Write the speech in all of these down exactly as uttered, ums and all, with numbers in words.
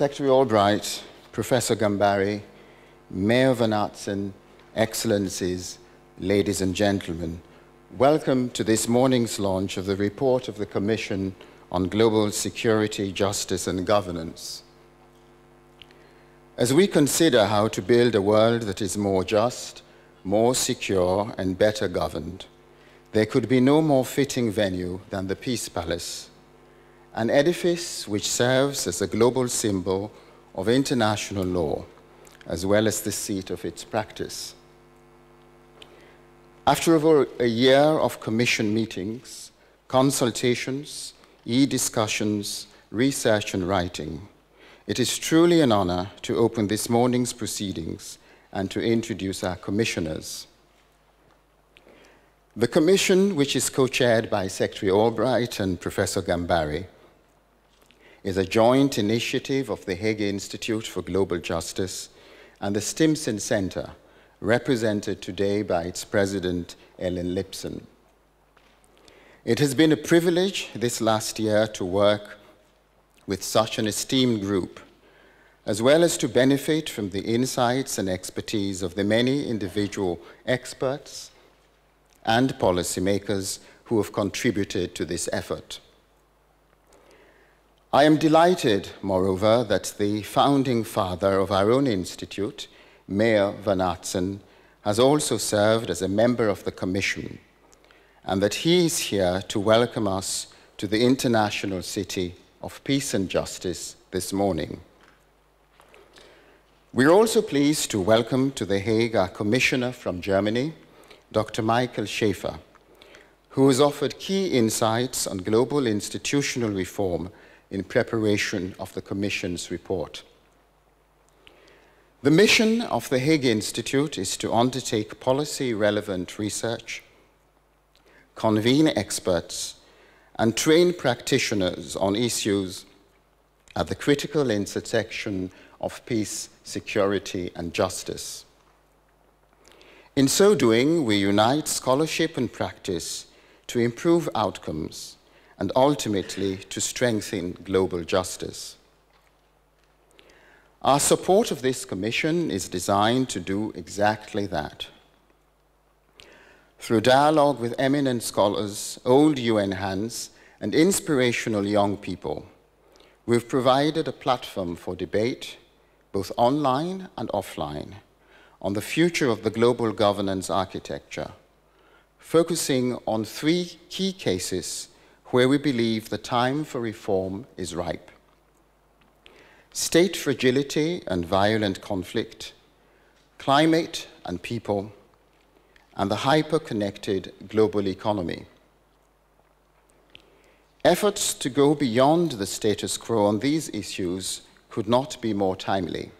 Secretary Albright, Professor Gambari, Mayor Van Aartsen, Excellencies, ladies and gentlemen, welcome to this morning's launch of the report of the Commission on Global Security, Justice and Governance. As we consider how to build a world that is more just, more secure and better governed, there could be no more fitting venue than the Peace Palace, an edifice which serves as a global symbol of international law, as well as the seat of its practice. After over a year of commission meetings, consultations, e-discussions, research and writing, it is truly an honor to open this morning's proceedings and to introduce our commissioners. The commission, which is co-chaired by Secretary Albright and Professor Gambari, is a joint initiative of the Hague Institute for Global Justice and the Stimson Center, represented today by its president, Ellen Laipson. It has been a privilege this last year to work with such an esteemed group, as well as to benefit from the insights and expertise of the many individual experts and policymakers who have contributed to this effort. I am delighted, moreover, that the founding father of our own institute, Mayor Van Aartsen, has also served as a member of the Commission, and that he is here to welcome us to the International City of Peace and Justice this morning. We are also pleased to welcome to The Hague our Commissioner from Germany, Doctor Michael Schaefer, who has offered key insights on global institutional reform in preparation of the Commission's report. The mission of the Hague Institute is to undertake policy-relevant research, convene experts, and train practitioners on issues at the critical intersection of peace, security, and justice. In so doing, we unite scholarship and practice to improve outcomes and ultimately to strengthen global justice. Our support of this commission is designed to do exactly that. Through dialogue with eminent scholars, old U N hands, and inspirational young people, we've provided a platform for debate, both online and offline, on the future of the global governance architecture, focusing on three key cases where we believe the time for reform is ripe: state fragility and violent conflict, climate and people, and the hyper-connected global economy. Efforts to go beyond the status quo on these issues could not be more timely.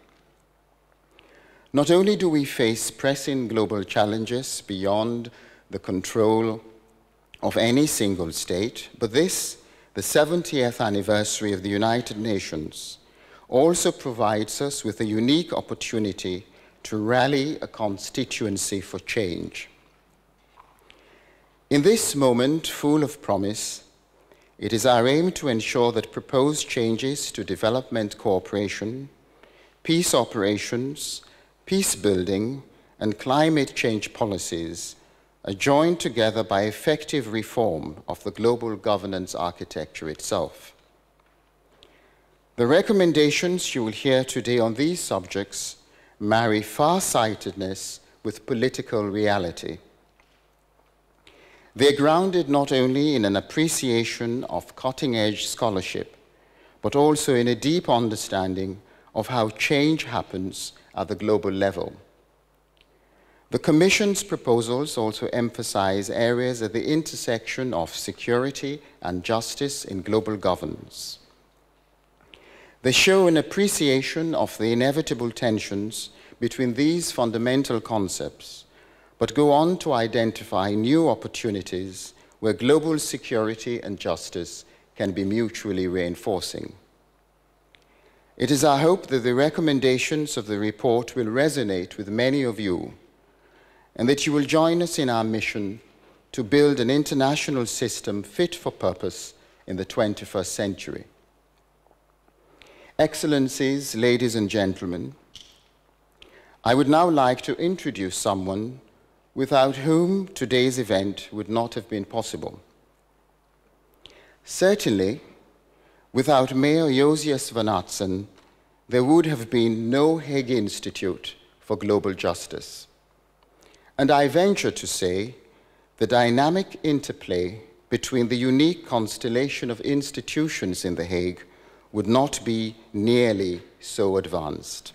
Not only do we face pressing global challenges beyond the control of any single state, but this, the seventieth anniversary of the United Nations, also provides us with a unique opportunity to rally a constituency for change. In this moment full of promise, it is our aim to ensure that proposed changes to development cooperation, peace operations, peace building, and climate change policies are joined together by effective reform of the global governance architecture itself. The recommendations you will hear today on these subjects marry far-sightedness with political reality. They are grounded not only in an appreciation of cutting-edge scholarship, but also in a deep understanding of how change happens at the global level. The Commission's proposals also emphasize areas at the intersection of security and justice in global governance. They show an appreciation of the inevitable tensions between these fundamental concepts, but go on to identify new opportunities where global security and justice can be mutually reinforcing. It is our hope that the recommendations of the report will resonate with many of you, and that you will join us in our mission to build an international system fit for purpose in the twenty-first century. Excellencies, ladies and gentlemen, I would now like to introduce someone without whom today's event would not have been possible. Certainly, without Mayor Josias Van Aartsen, there would have been no Hague Institute for Global Justice. And I venture to say the dynamic interplay between the unique constellation of institutions in The Hague would not be nearly so advanced.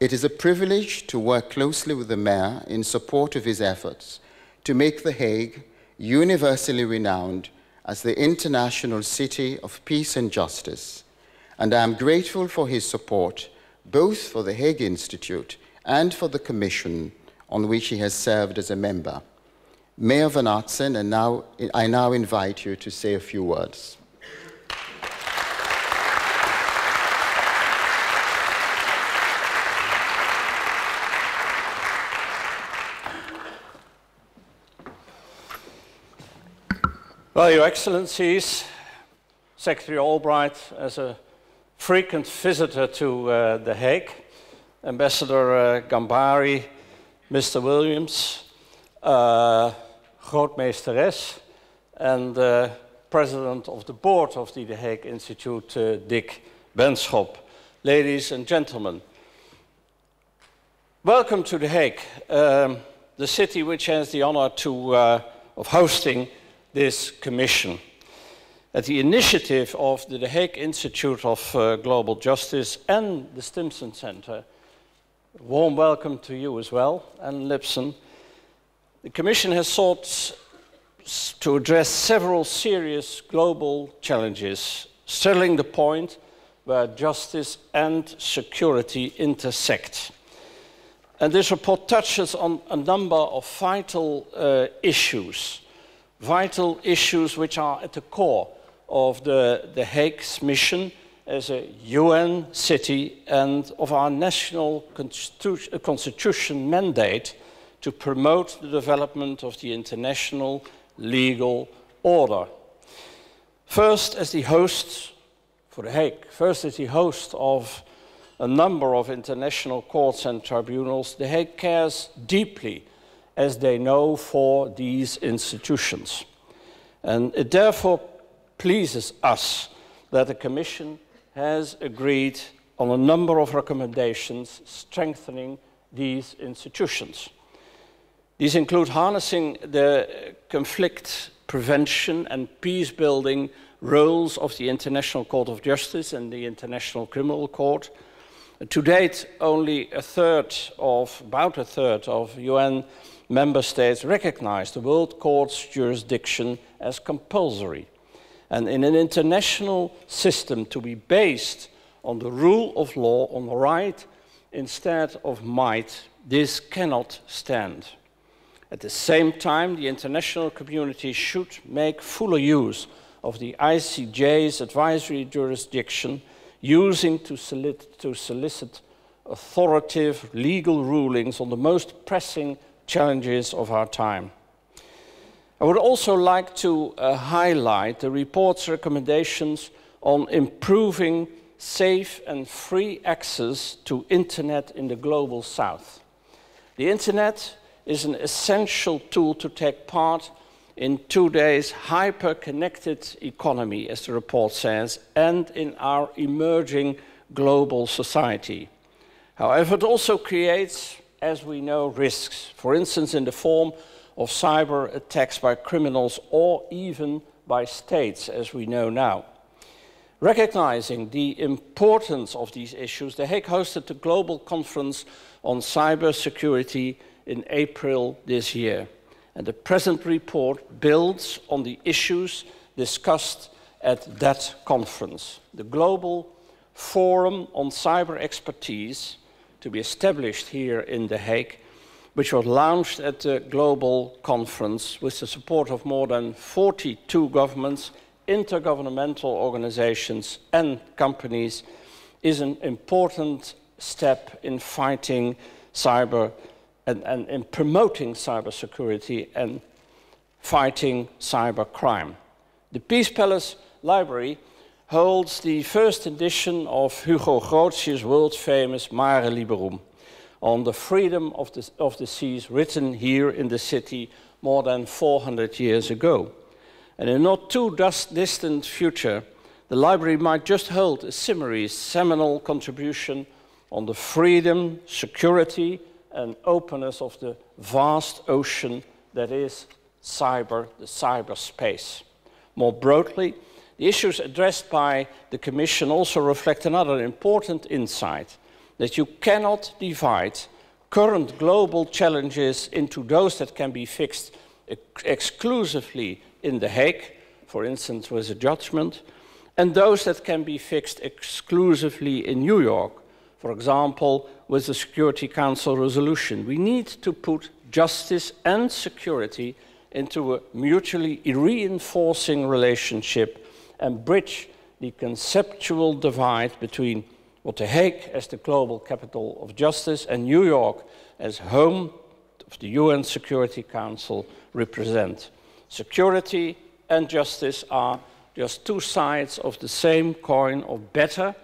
It is a privilege to work closely with the Mayor in support of his efforts to make The Hague universally renowned as the international city of peace and justice, and I am grateful for his support both for the Hague Institute and for the Commission on which he has served as a member. Mayor Van Aartsen, and now, I now invite you to say a few words. Well, Your Excellencies, Secretary Albright, as a frequent visitor to uh, The Hague, Ambassador uh, Gambari, Mister Williams, uh, Grootmeesteres, and uh, President of the Board of the The Hague Institute, uh, Dick Benschop. Ladies and gentlemen, welcome to The Hague, um, the city which has the honor to, uh, of hosting this commission. At the initiative of the The Hague Institute of uh, Global Justice and the Stimson Center, warm welcome to you as well, Ellen Laipson, the Commission has sought to address several serious global challenges, settling the point where justice and security intersect. And this report touches on a number of vital uh, issues. Vital issues which are at the core of the, the Hague's mission as a U N city and of our national constitu- constitution mandate to promote the development of the international legal order. First, as the host for The Hague, first as the host of a number of international courts and tribunals, The Hague cares deeply, as they know, for these institutions. And it therefore pleases us that the Commission has agreed on a number of recommendations strengthening these institutions. These include harnessing the conflict prevention and peace-building roles of the International Court of Justice and the International Criminal Court. To date, only a third of, about a third of U N member states recognize the World Court's jurisdiction as compulsory. And in an international system to be based on the rule of law, on the right instead of might, this cannot stand. At the same time, the international community should make fuller use of the I C J's advisory jurisdiction, using to solicit, to solicit authoritative legal rulings on the most pressing challenges of our time. I would also like to uh, highlight the report's recommendations on improving safe and free access to internet in the global south. The internet is an essential tool to take part in today's hyper-connected economy, as the report says, and in our emerging global society. However, it also creates, as we know, risks, for instance in the form of cyber attacks by criminals or even by states, as we know now. Recognizing the importance of these issues, The Hague hosted the Global Conference on Cyber Security in April this year. And the present report builds on the issues discussed at that conference. The Global Forum on Cyber Expertise, to be established here in The Hague, which was launched at the global conference with the support of more than forty-two governments, intergovernmental organizations and companies, is an important step in fighting cyber and, and in promoting cybersecurity and fighting cybercrime. The Peace Palace Library holds the first edition of Hugo Grotius' world-famous Mare Liberum on the freedom of the, of the seas, written here in the city more than four hundred years ago. And in a not too distant future, the library might just hold a similar seminal contribution on the freedom, security, and openness of the vast ocean that is cyber, the cyberspace. More broadly, the issues addressed by the Commission also reflect another important insight, that you cannot divide current global challenges into those that can be fixed exclusively in The Hague, for instance with a judgment, and those that can be fixed exclusively in New York, for example with the Security Council resolution. We need to put justice and security into a mutually reinforcing relationship and bridge the conceptual divide between what The Hague as the global capital of justice and New York as home of the U N Security Council represent. Security and justice are just two sides of the same coin of better,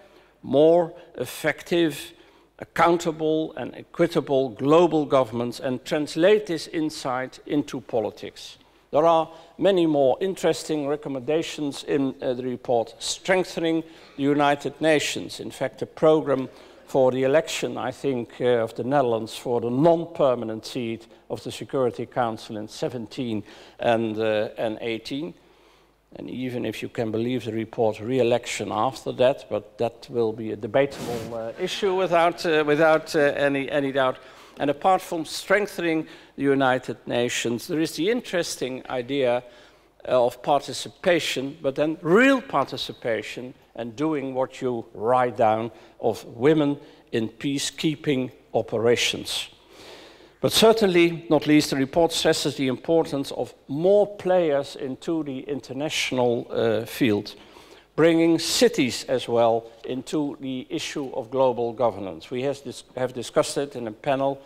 more effective, accountable and equitable global governments, and translate this insight into politics. There are many more interesting recommendations in uh, the report, strengthening the United Nations. In fact, the program for the election, I think, uh, of the Netherlands for the non-permanent seat of the Security Council in seventeen and, uh, and eighteen. And even if you can believe the report, re-election after that, but that will be a debatable uh, issue without, uh, without uh, any, any doubt. And apart from strengthening the United Nations, there is the interesting idea uh, of participation, but then real participation and doing what you write down of women in peacekeeping operations. But certainly, not least, the report stresses the importance of more players into the international uh, field, bringing cities as well into the issue of global governance. We has dis have discussed it in a panel,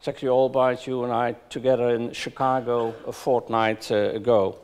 Secretary Albright, you and I, together in Chicago a fortnight uh, ago.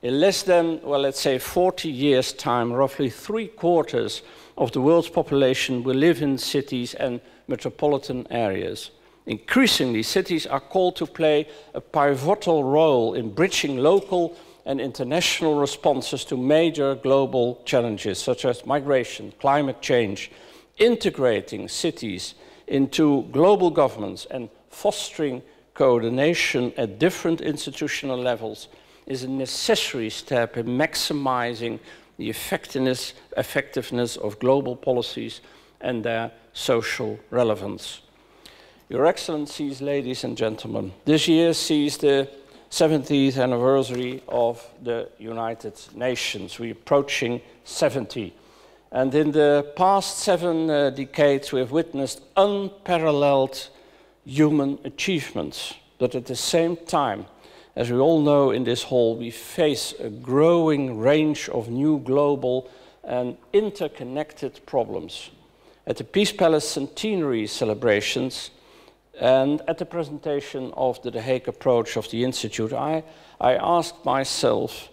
In less than, well, let's say forty years' time, roughly three quarters of the world's population will live in cities and metropolitan areas. Increasingly, cities are called to play a pivotal role in bridging local and international responses to major global challenges, such as migration, climate change, integrating cities into global governments and fostering coordination at different institutional levels is a necessary step in maximizing the effectiveness, effectiveness of global policies and their social relevance. Your Excellencies, ladies and gentlemen, this year sees the seventieth anniversary of the United Nations. We're approaching seventy. And in the past seven uh, decades, we have witnessed unparalleled human achievements. But at the same time, as we all know in this hall, we face a growing range of new global and interconnected problems. At the Peace Palace centenary celebrations, and at the presentation of the The Hague approach of the Institute, I, I asked myself,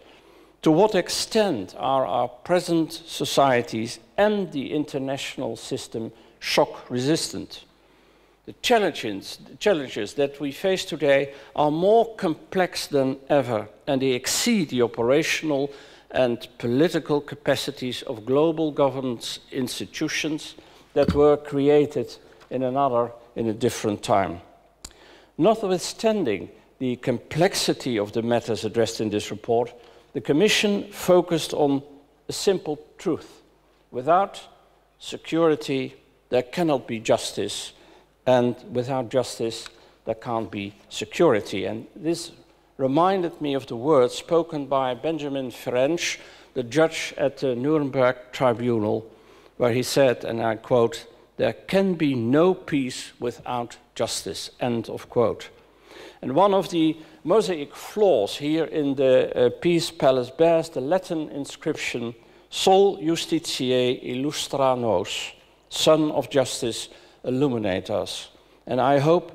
to what extent are our present societies and the international system shock resistant? The challenges, the challenges that we face today are more complex than ever, and they exceed the operational and political capacities of global governance institutions that were created in another in a different time. Notwithstanding the complexity of the matters addressed in this report, the Commission focused on a simple truth. Without security, there cannot be justice, and without justice, there can't be security. And this reminded me of the words spoken by Benjamin Ferencz, the judge at the Nuremberg Tribunal, where he said, and I quote, "There can be no peace without justice," end of quote. And one of the mosaic floors here in the uh, Peace Palace bears the Latin inscription, "Sol justitiae illustra nos," Son of Justice, illuminate us. And I hope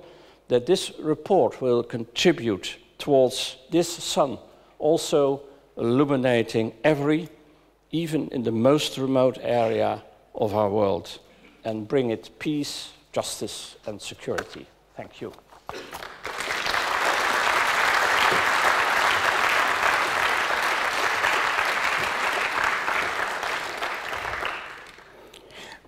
that this report will contribute towards this sun, also illuminating every even in the most remote area of our world, and bring it peace, justice, and security. Thank you.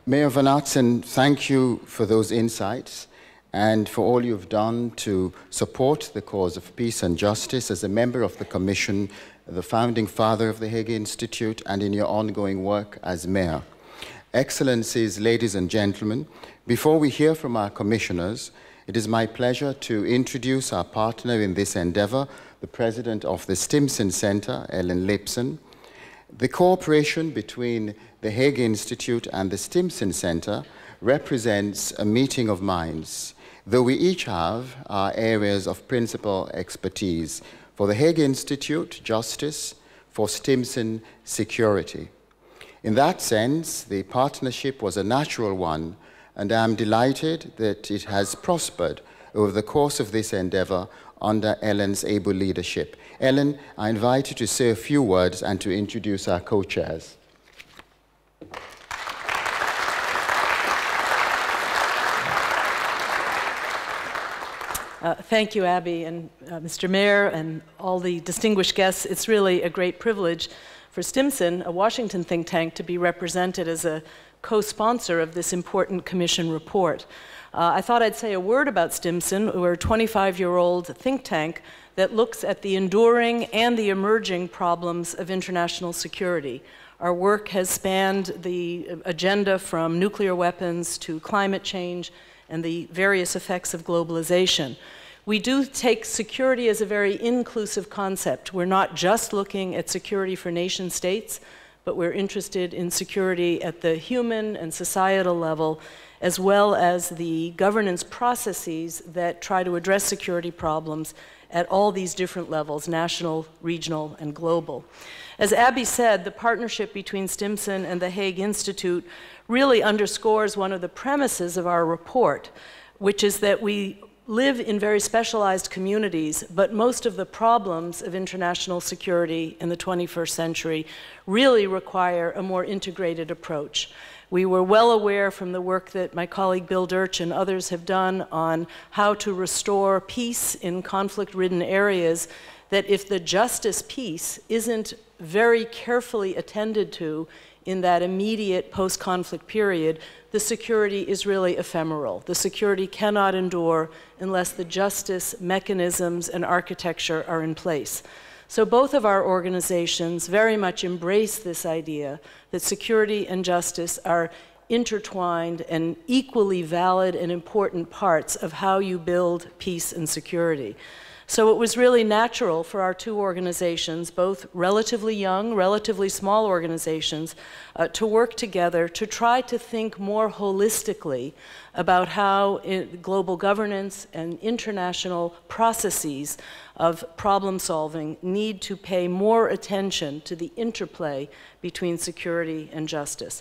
Mayor Van Aartsen, thank you for those insights and for all you've done to support the cause of peace and justice as a member of the Commission, the founding father of the Hague Institute, and in your ongoing work as mayor. Excellencies, ladies and gentlemen, before we hear from our commissioners, it is my pleasure to introduce our partner in this endeavor, the president of the Stimson Center, Ellen Laipson. The cooperation between the Hague Institute and the Stimson Center represents a meeting of minds, though we each have our areas of principal expertise. For the Hague Institute, justice; for Stimson, security. In that sense, the partnership was a natural one, and I am delighted that it has prospered over the course of this endeavor under Ellen's able leadership. Ellen, I invite you to say a few words and to introduce our co-chairs. Uh, thank you, Abby, and uh, Mister Mayor, and all the distinguished guests. It's really a great privilege for Stimson, a Washington think tank, to be represented as a co-sponsor of this important commission report. Uh, I thought I'd say a word about Stimson. We're a twenty-five-year-old think tank that looks at the enduring and the emerging problems of international security. Our work has spanned the agenda from nuclear weapons to climate change and the various effects of globalization. We do take security as a very inclusive concept. We're not just looking at security for nation states, but we're interested in security at the human and societal level, as well as the governance processes that try to address security problems at all these different levels, national, regional, and global. As Abby said, the partnership between Stimson and the Hague Institute really underscores one of the premises of our report, which is that we live in very specialized communities, but most of the problems of international security in the twenty-first century really require a more integrated approach. We were well aware from the work that my colleague Bill Durch and others have done on how to restore peace in conflict-ridden areas, that if the justice piece isn't very carefully attended to in that immediate post-conflict period, the security is really ephemeral. The security cannot endure unless the justice mechanisms and architecture are in place. So both of our organizations very much embrace this idea that security and justice are intertwined and equally valid and important parts of how you build peace and security. So it was really natural for our two organizations, both relatively young, relatively small organizations, uh, to work together to try to think more holistically about how it, global governance and international processes of problem solving need to pay more attention to the interplay between security and justice.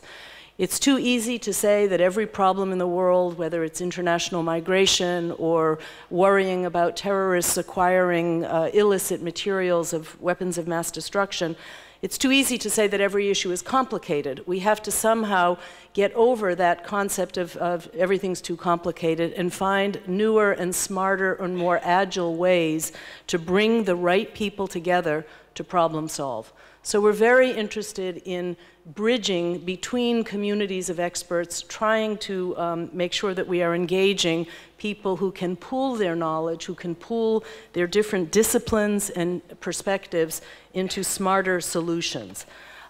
It's too easy to say that every problem in the world, whether it's international migration or worrying about terrorists acquiring uh, illicit materials of weapons of mass destruction, it's too easy to say that every issue is complicated. We have to somehow get over that concept of, of everything's too complicated and find newer and smarter and more agile ways to bring the right people together to problem solve. So we're very interested in bridging between communities of experts, trying to um, make sure that we are engaging people who can pool their knowledge, who can pool their different disciplines and perspectives into smarter solutions.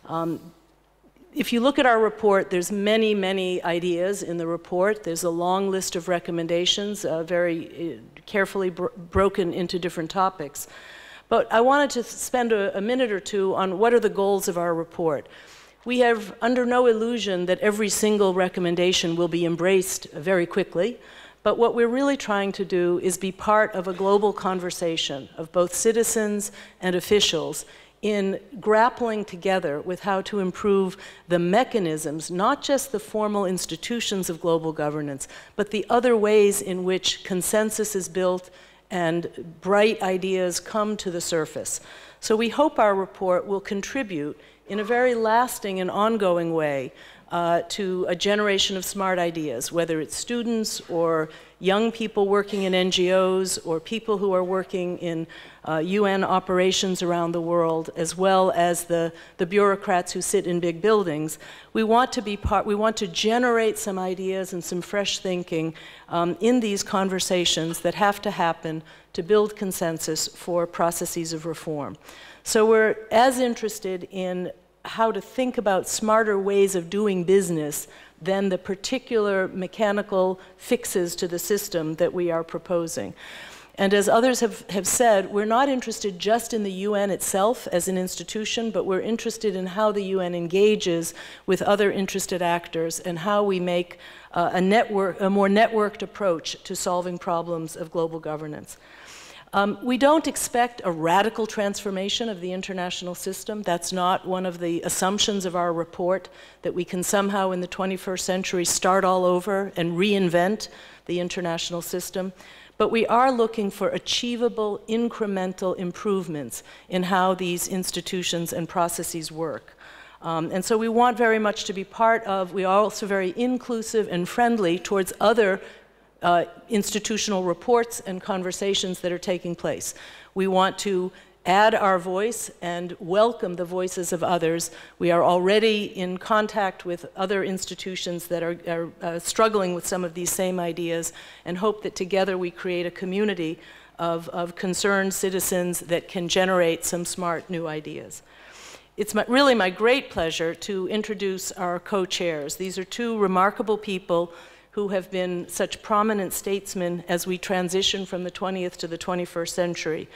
Um, If you look at our report, there's many, many ideas in the report. There's a long list of recommendations, uh, very uh, carefully bro broken into different topics. But I wanted to spend a, a minute or two on what are the goals of our report. We have under no illusion that every single recommendation will be embraced very quickly. But what we're really trying to do is be part of a global conversation of both citizens and officials in grappling together with how to improve the mechanisms, not just the formal institutions of global governance, but the other ways in which consensus is built and bright ideas come to the surface. So we hope our report will contribute in a very lasting and ongoing way uh, to a generation of smart ideas, whether it's students or young people working in N G Os or people who are working in uh, U N operations around the world, as well as the, the bureaucrats who sit in big buildings. We want to be part, we want to generate some ideas and some fresh thinking um, in these conversations that have to happen to build consensus for processes of reform. So we're as interested in how to think about smarter ways of doing business than the particular mechanical fixes to the system that we are proposing. And as others have, have said, we're not interested just in the U N itself as an institution, but we're interested in how the U N engages with other interested actors and how we make uh, a, network, a more networked approach to solving problems of global governance. Um, we don't expect a radical transformation of the international system. That's not one of the assumptions of our report, that we can somehow in the twenty-first century start all over and reinvent the international system. But we are looking for achievable, incremental improvements in how these institutions and processes work. Um, and so we want very much to be part of, we are also very inclusive and friendly towards other Uh, institutional reports and conversations that are taking place. We want to add our voice and welcome the voices of others. We are already in contact with other institutions that are, are uh, struggling with some of these same ideas, and hope that together we create a community of, of concerned citizens that can generate some smart new ideas. It's my, really my great pleasure to introduce our co-chairs. These are two remarkable people who have been such prominent statesmen as we transition from the twentieth to the twenty-first century.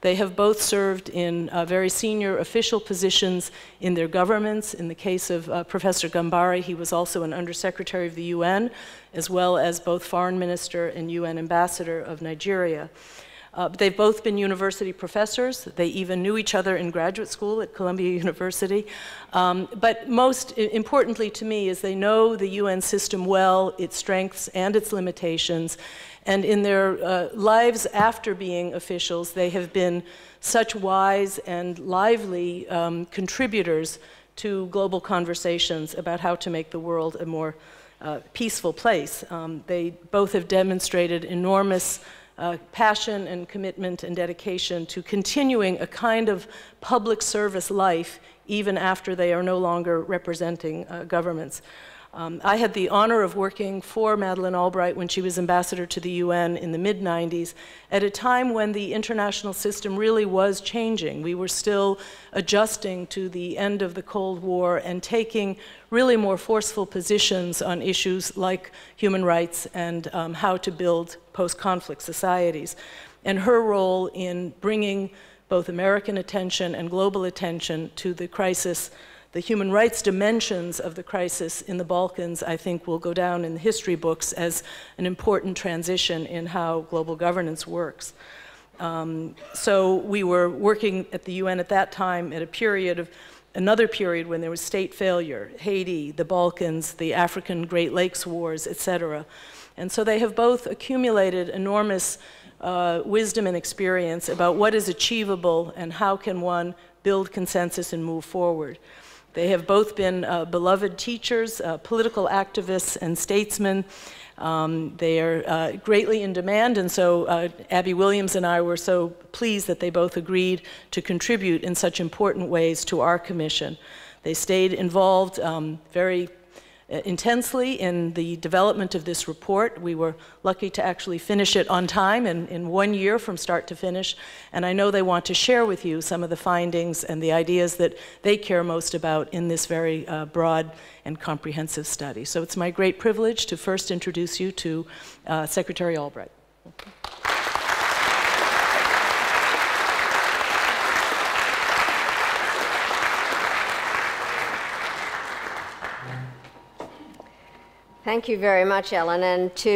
They have both served in uh, very senior official positions in their governments. In the case of uh, Professor Gambari, he was also an undersecretary of the U N, as well as both foreign minister and U N ambassador of Nigeria. Uh, they've both been university professors. They even knew each other in graduate school at Columbia University. Um, but most importantly to me is they know the U N system well, its strengths and its limitations. And in their uh, lives after being officials, they have been such wise and lively um, contributors to global conversations about how to make the world a more uh, peaceful place. Um, they both have demonstrated enormous Uh, passion and commitment and dedication to continuing a kind of public service life even after they are no longer representing uh, governments. Um, I had the honor of working for Madeleine Albright when she was ambassador to the U N in the mid nineties, at a time when the international system really was changing. We were still adjusting to the end of the Cold War and taking really more forceful positions on issues like human rights and um, how to build post-conflict societies. And her role in bringing both American attention and global attention to the crisis, the human rights dimensions of the crisis in the Balkans, I think will go down in the history books as an important transition in how global governance works. Um, so we were working at the U N at that time at a period of another period when there was state failure, Haiti, the Balkans, the African Great Lakes wars, et cetera. And so they have both accumulated enormous uh, wisdom and experience about what is achievable and how can one build consensus and move forward. They have both been uh, beloved teachers, uh, political activists, and statesmen. Um, they are uh, greatly in demand, and so uh, Abby Williams and I were so pleased that they both agreed to contribute in such important ways to our commission. They stayed involved um, very intensely in the development of this report. We were lucky to actually finish it on time and in one year from start to finish. And I know they want to share with you some of the findings and the ideas that they care most about in this very uh, broad and comprehensive study. So it's my great privilege to first introduce you to uh, Secretary Albright. Okay. Thank you very much, Ellen, and to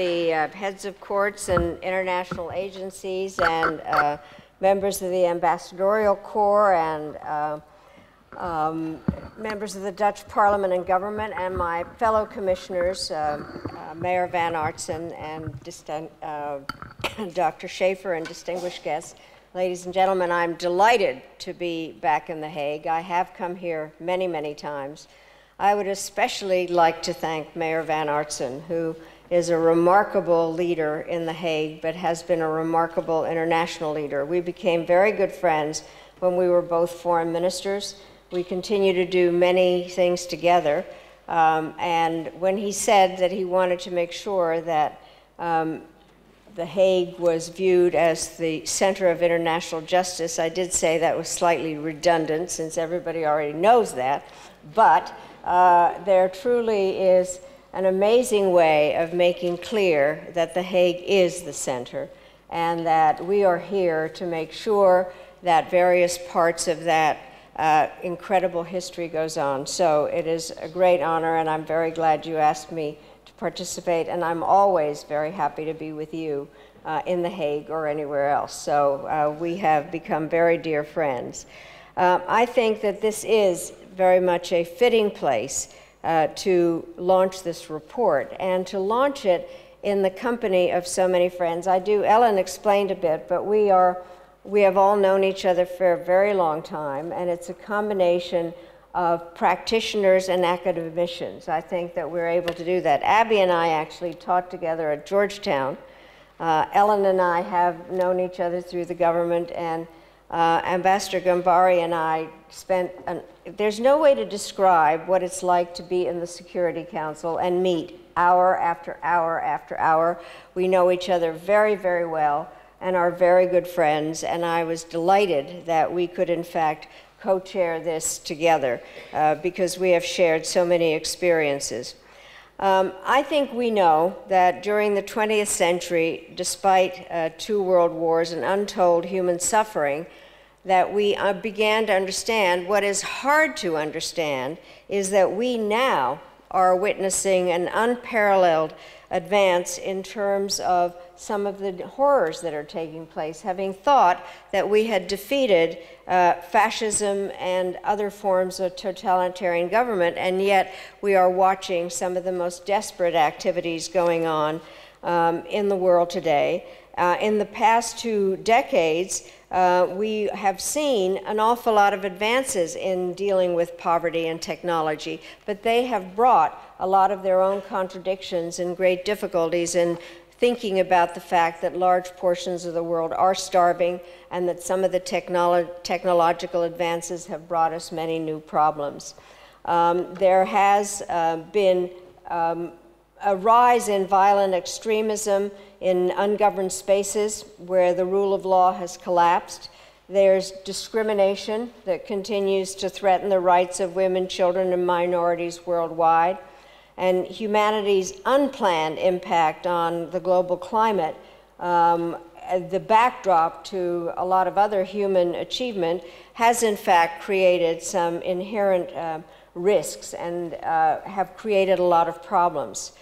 the uh, heads of courts and international agencies and uh, members of the ambassadorial corps and uh, um, members of the Dutch Parliament and government, and my fellow commissioners, uh, uh, Mayor Van Aartsen and uh, Doctor Schaefer, and distinguished guests. Ladies and gentlemen, I'm delighted to be back in The Hague. I have come here many, many times. I would especially like to thank Mayor Van Aartsen, who is a remarkable leader in The Hague, but has been a remarkable international leader. We became very good friends when we were both foreign ministers. We continue to do many things together. Um, and when he said that he wanted to make sure that um, The Hague was viewed as the center of international justice, I did say that was slightly redundant since everybody already knows that, but uh, there truly is an amazing way of making clear that The Hague is the center and that we are here to make sure that various parts of that uh, incredible history goes on. So it is a great honor, and I'm very glad you asked me participate, and I'm always very happy to be with you uh, in The Hague or anywhere else. So uh, we have become very dear friends. Uh, I think that this is very much a fitting place uh, to launch this report, and to launch it in the company of so many friends. I do, Ellen explained a bit, but we are, we have all known each other for a very long time, and it's a combination of practitioners and academicians. I think that we're able to do that. Abby and I actually taught together at Georgetown. Uh, Ellen and I have known each other through the government, and uh, Ambassador Gambari and I spent, an, there's no way to describe what it's like to be in the Security Council and meet hour after hour after hour. We know each other very, very well and are very good friends, and I was delighted that we could, in fact, co-chair this together uh, because we have shared so many experiences. Um, I think we know that during the twentieth century, despite uh, two world wars and untold human suffering, that we uh, began to understand what is hard to understand is that we now are witnessing an unparalleled advance in terms of some of the horrors that are taking place, having thought that we had defeated uh, fascism and other forms of totalitarian government, and yet we are watching some of the most desperate activities going on um, in the world today. Uh, in the past two decades, uh, we have seen an awful lot of advances in dealing with poverty and technology, but they have brought a lot of their own contradictions and great difficulties in thinking about the fact that large portions of the world are starving and that some of the technolo- technological advances have brought us many new problems. Um, there has uh, been um, a rise in violent extremism in ungoverned spaces where the rule of law has collapsed. There's discrimination that continues to threaten the rights of women, children, and minorities worldwide. And humanity's unplanned impact on the global climate, um, the backdrop to a lot of other human achievement, has in fact created some inherent uh, risks and uh, have created a lot of problems.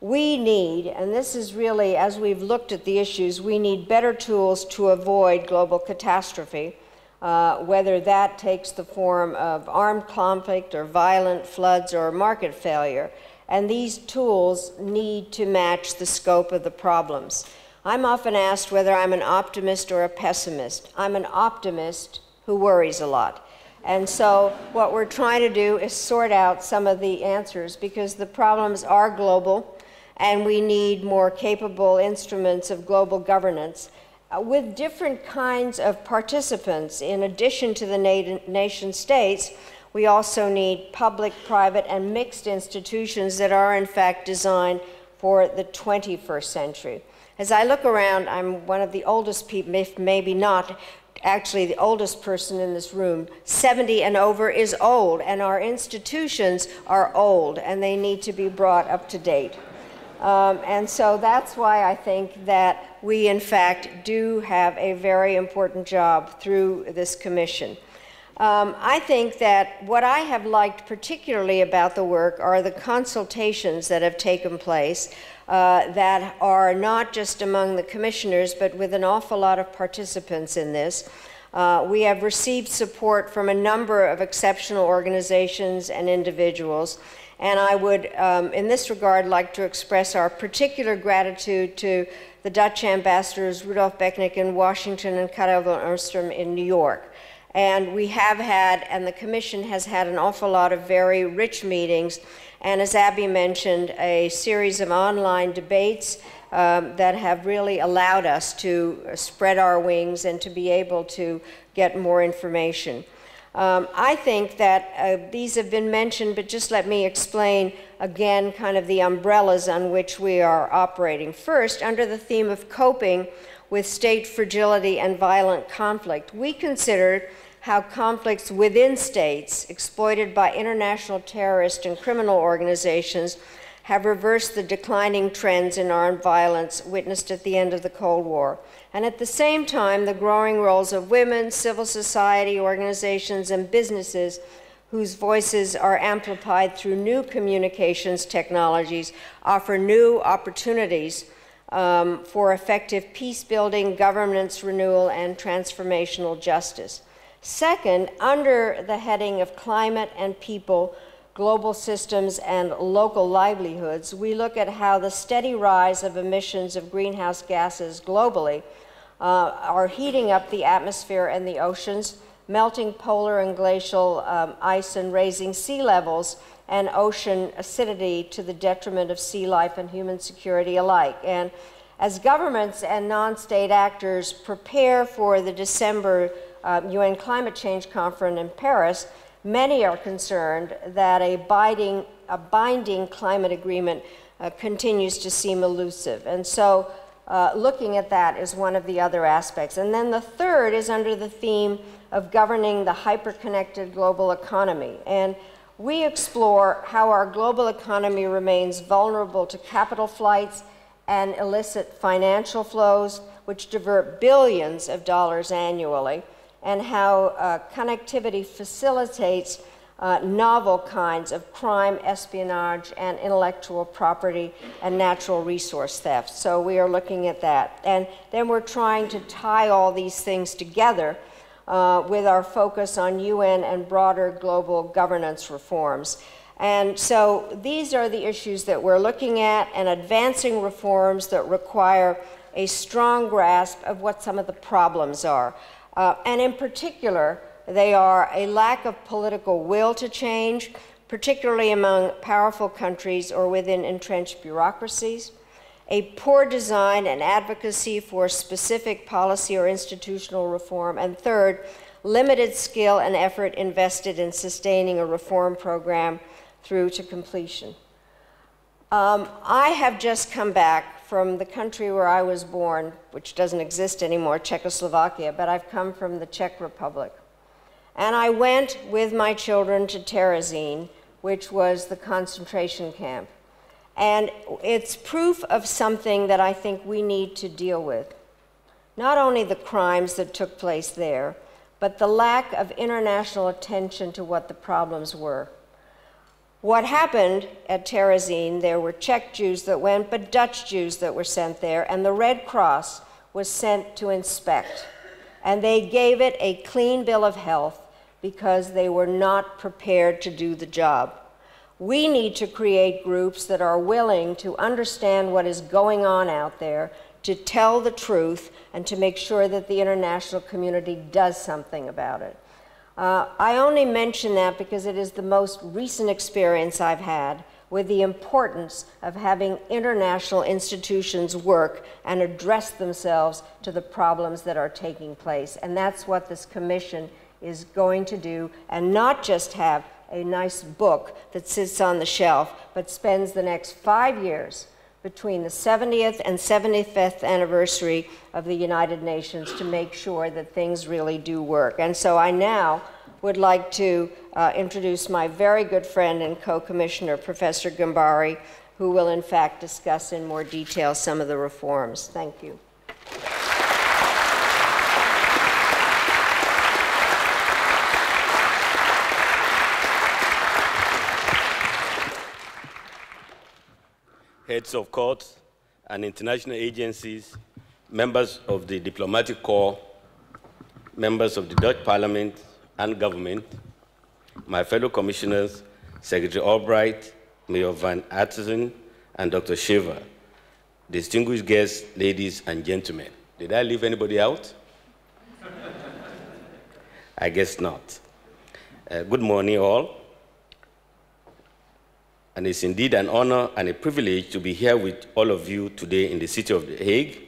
We need, and this is really, as we've looked at the issues, we need better tools to avoid global catastrophe, uh, whether that takes the form of armed conflict or violent floods or market failure. And these tools need to match the scope of the problems. I'm often asked whether I'm an optimist or a pessimist. I'm an optimist who worries a lot. And so what we're trying to do is sort out some of the answers, because the problems are global and we need more capable instruments of global governance with different kinds of participants. In addition to the na- nation states, we also need public, private, and mixed institutions that are, in fact, designed for the twenty-first century. As I look around, I'm one of the oldest people, if maybe not, actually the oldest person in this room. seventy and over is old, and our institutions are old, and they need to be brought up to date. Um, and so that's why I think that we, in fact, do have a very important job through this commission. Um, I think that what I have liked particularly about the work are the consultations that have taken place uh, that are not just among the commissioners, but with an awful lot of participants in this. Uh, we have received support from a number of exceptional organizations and individuals, and I would, um, in this regard, like to express our particular gratitude to the Dutch ambassadors Rudolf Becknick in Washington and Karel van Oerstrom in New York. And we have had, and the Commission has had, an awful lot of very rich meetings, and as Abby mentioned, a series of online debates Um, that have really allowed us to spread our wings and to be able to get more information. Um, I think that uh, these have been mentioned, but just let me explain again kind of the umbrellas on which we are operating. First, under the theme of coping with state fragility and violent conflict, we considered how conflicts within states exploited by international terrorist and criminal organizations have reversed the declining trends in armed violence witnessed at the end of the Cold War. And at the same time, the growing roles of women, civil society organizations, and businesses whose voices are amplified through new communications technologies offer new opportunities um, for effective peace building, governance renewal, and transformational justice. Second, under the heading of climate and people, global systems and local livelihoods, we look at how the steady rise of emissions of greenhouse gases globally uh, are heating up the atmosphere and the oceans, melting polar and glacial um, ice and raising sea levels and ocean acidity to the detriment of sea life and human security alike. And as governments and non-state actors prepare for the December uh, U N Climate Change Conference in Paris, many are concerned that a binding, a binding climate agreement uh, continues to seem elusive. And so uh, looking at that is one of the other aspects. And then the third is under the theme of governing the hyper-connected global economy. And we explore how our global economy remains vulnerable to capital flights and illicit financial flows, which divert billions of dollars annually, and how uh, connectivity facilitates uh, novel kinds of crime, espionage, and intellectual property and natural resource theft. So we are looking at that. And then we're trying to tie all these things together uh, with our focus on U N and broader global governance reforms. And so these are the issues that we're looking at, and advancing reforms that require a strong grasp of what some of the problems are. Uh, and in particular, they are a lack of political will to change, particularly among powerful countries or within entrenched bureaucracies, a poor design and advocacy for specific policy or institutional reform, and third, limited skill and effort invested in sustaining a reform program through to completion. Um, I have just come back from the country where I was born, which doesn't exist anymore, Czechoslovakia, but I've come from the Czech Republic. And I went with my children to Terezín, which was the concentration camp. And it's proof of something that I think we need to deal with. Not only the crimes that took place there, but the lack of international attention to what the problems were. What happened at Terezín, there were Czech Jews that went, but Dutch Jews that were sent there, and the Red Cross was sent to inspect. And they gave it a clean bill of health because they were not prepared to do the job. We need to create groups that are willing to understand what is going on out there, to tell the truth, and to make sure that the international community does something about it. Uh, I only mention that because it is the most recent experience I've had with the importance of having international institutions work and address themselves to the problems that are taking place. And that's what this commission is going to do, and not just have a nice book that sits on the shelf, but spends the next five years between the seventieth and seventy-fifth anniversary of the United Nations to make sure that things really do work. And so I now would like to uh, introduce my very good friend and co-commissioner, Professor Gambari, who will in fact discuss in more detail some of the reforms. Thank you. Heads of courts and international agencies, members of the diplomatic corps, members of the Dutch Parliament and government, my fellow commissioners, Secretary Albright, Mayor Van Aartsen, and Doctor Schaefer, distinguished guests, ladies and gentlemen. Did I leave anybody out? I guess not. Uh, good morning, all. And it's indeed an honor and a privilege to be here with all of you today in the city of The Hague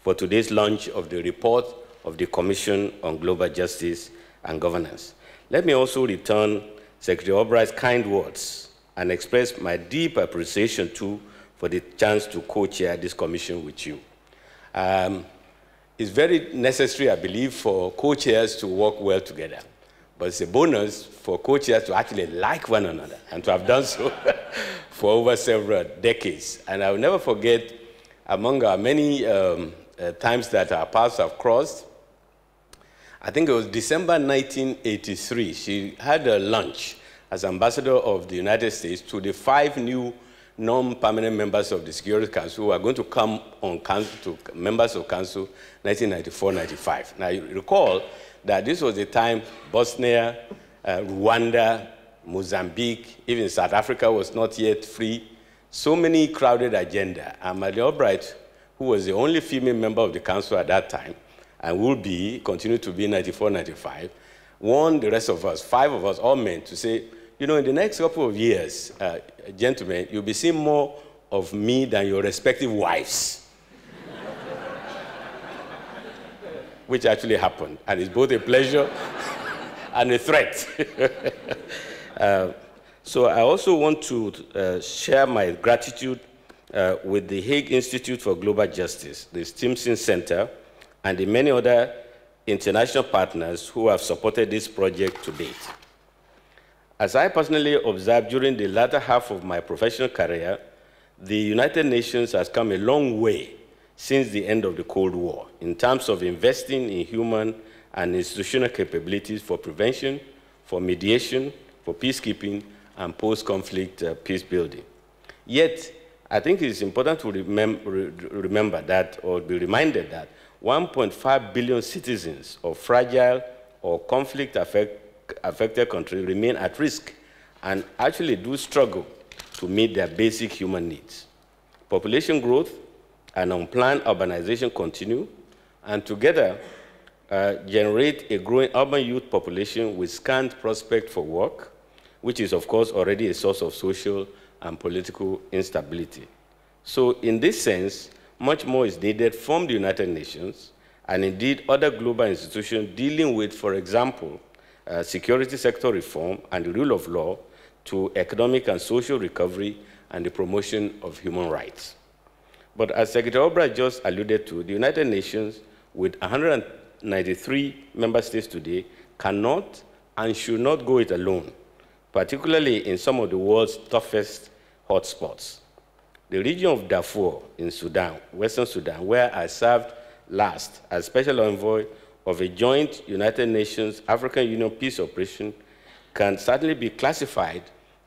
for today's launch of the report of the Commission on Global Justice and Governance. Let me also return Secretary Albright's kind words and express my deep appreciation, too, for the chance to co-chair this commission with you. Um, it's very necessary, I believe, for co-chairs to work well together. But it's a bonus for co-chairs to actually like one another and to have done so for over several decades. And I will never forget, among our many um, uh, times that our paths have crossed, I think it was December nineteen eighty-three, she had a lunch as ambassador of the United States to the five new non-permanent members of the Security Council who are going to come on council, to members of council nineteen ninety-four ninety-five. Now, you recall that this was the time Bosnia, uh, Rwanda, Mozambique, even South Africa was not yet free. So many crowded agenda. And Madeleine Albright, who was the only female member of the council at that time, and will be, continue to be ninety-four ninety-five, warned the rest of us, five of us, all men, to say, you know, in the next couple of years, uh, gentlemen, you'll be seeing more of me than your respective wives. Which actually happened, and it's both a pleasure and a threat. uh, so I also want to uh, share my gratitude uh, with the Hague Institute for Global Justice, the Stimson Center, and the many other international partners who have supported this project to date. As I personally observed during the latter half of my professional career, the United Nations has come a long way since the end of the Cold War in terms of investing in human and institutional capabilities for prevention, for mediation, for peacekeeping, and post-conflict uh, peace building. Yet, I think it is important to remem re remember that, or be reminded that, one point five billion citizens of fragile or conflict affected affected countries remain at risk and actually do struggle to meet their basic human needs. Population growth and unplanned urbanization continue, and together uh, generate a growing urban youth population with scant prospect for work, which is, of course, already a source of social and political instability. So in this sense, much more is needed from the United Nations and indeed other global institutions dealing with, for example, Uh, security sector reform and the rule of law to economic and social recovery and the promotion of human rights. But as Secretary Albright just alluded to, the United Nations, with one hundred ninety-three member states today, cannot and should not go it alone, particularly in some of the world's toughest hotspots. The region of Darfur in Sudan, Western Sudan, where I served last as Special Envoy of a joint United Nations African Union peace operation, can certainly be classified